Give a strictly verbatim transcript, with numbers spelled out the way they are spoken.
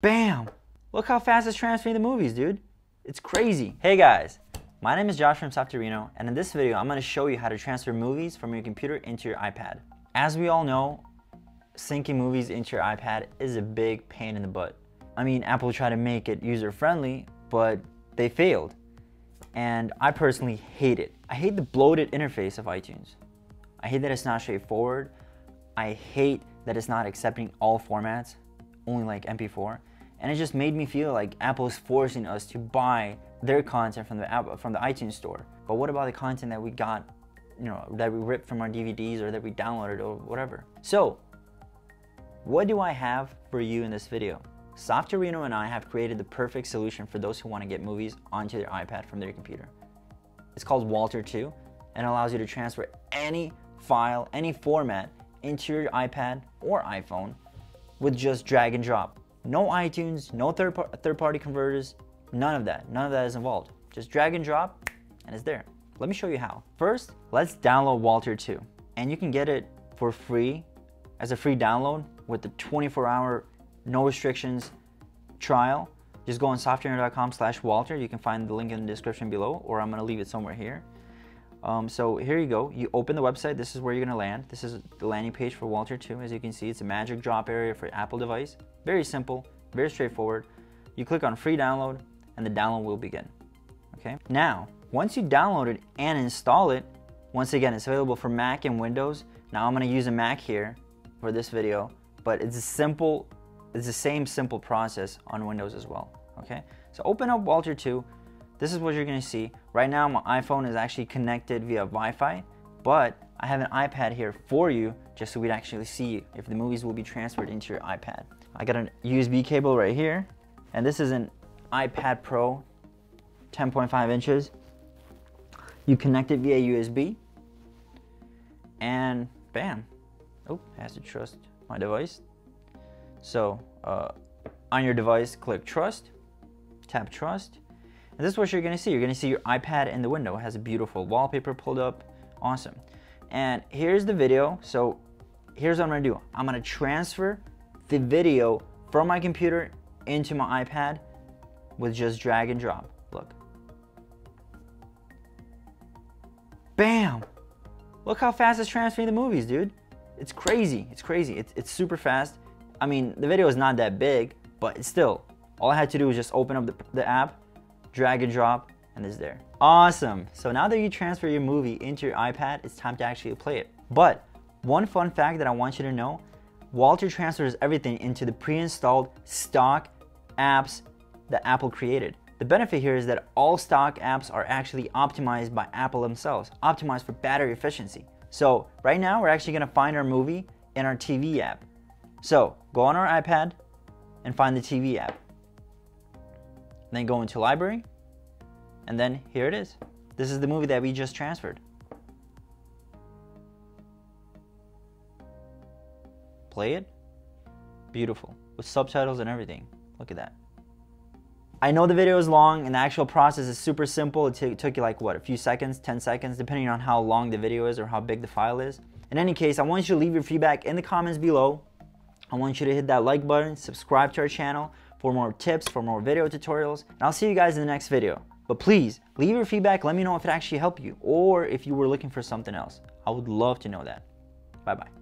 Bam! Look how fast it's transferring the movies, dude. It's crazy. Hey guys, my name is Josh from Softorino, and in this video I'm going to show you how to transfer movies from your computer into your iPad. As we all know, syncing movies into your iPad is a big pain in the butt. I mean, Apple tried to make it user-friendly, but they failed. And I personally hate it. I hate the bloated interface of iTunes. I hate that it's not straightforward. I hate that it's not accepting all formats, only like M P four. And it just made me feel like Apple is forcing us to buy their content from the app, from the iTunes store. But what about the content that we got, you know, that we ripped from our D V Ds or that we downloaded or whatever? So, what do I have for you in this video? Softorino and I have created the perfect solution for those who want to get movies onto their iPad from their computer. It's called WALTR two, and it allows you to transfer any file, any format into your iPad or iPhone with just drag and drop. No iTunes, no third par- third-party converters, none of that. None of that is involved. Just drag and drop, and it's there. Let me show you how. First, let's download WALTR two, and you can get it for free, as a free download with the twenty-four hour, no restrictions trial. Just go on softorino dot com slash WALTR. You can find the link in the description below, or I'm gonna leave it somewhere here. Um, so here you go. You open the website. This is where you're gonna land. This is the landing page for WALTR two. As you can see, it's a magic drop area for Apple device. Very simple, very straightforward. You click on free download and the download will begin. Okay. Now, once you download it and install it, once again, it's available for Mac and Windows. Now I'm gonna use a Mac here for this video, but it's a simple, it's the same simple process on Windows as well. Okay. So open up WALTR two. This is what you're gonna see. Right now my iPhone is actually connected via Wi-Fi, but I have an iPad here for you just so we'd actually see if the movies will be transferred into your iPad. I got a U S B cable right here, and this is an iPad Pro ten point five inches. You connect it via U S B, and bam. Oh, it has to trust my device. So uh, on your device, click Trust, tap Trust. And this is what you're gonna see. You're gonna see your iPad in the window. It has a beautiful wallpaper pulled up. Awesome. And here's the video. So here's what I'm gonna do. I'm gonna transfer the video from my computer into my iPad with just drag and drop. Look. Bam! Look how fast it's transferring the movies, dude. It's crazy. It's crazy. It's, it's super fast. I mean, the video is not that big, but it's still, all I had to do was just open up the, the app, drag and drop, and it's there. Awesome. So now that you transfer your movie into your iPad, it's time to actually play it. But one fun fact that I want you to know, WALTR transfers everything into the pre-installed stock apps that Apple created. The benefit here is that all stock apps are actually optimized by Apple themselves, optimized for battery efficiency. So right now we're actually gonna find our movie in our T V app. So go on our iPad and find the T V app. Then go into library, and then here it is. This is the movie that we just transferred. Play it. Beautiful, with subtitles and everything. Look at that. I know the video is long and the actual process is super simple. It took you like what, a few seconds, ten seconds, depending on how long the video is or how big the file is. In any case, I want you to leave your feedback in the comments below. I want you to hit that like button, subscribe to our channel for more tips, for more video tutorials, and I'll see you guys in the next video. But please, leave your feedback, let me know if it actually helped you, or if you were looking for something else. I would love to know that. Bye-bye.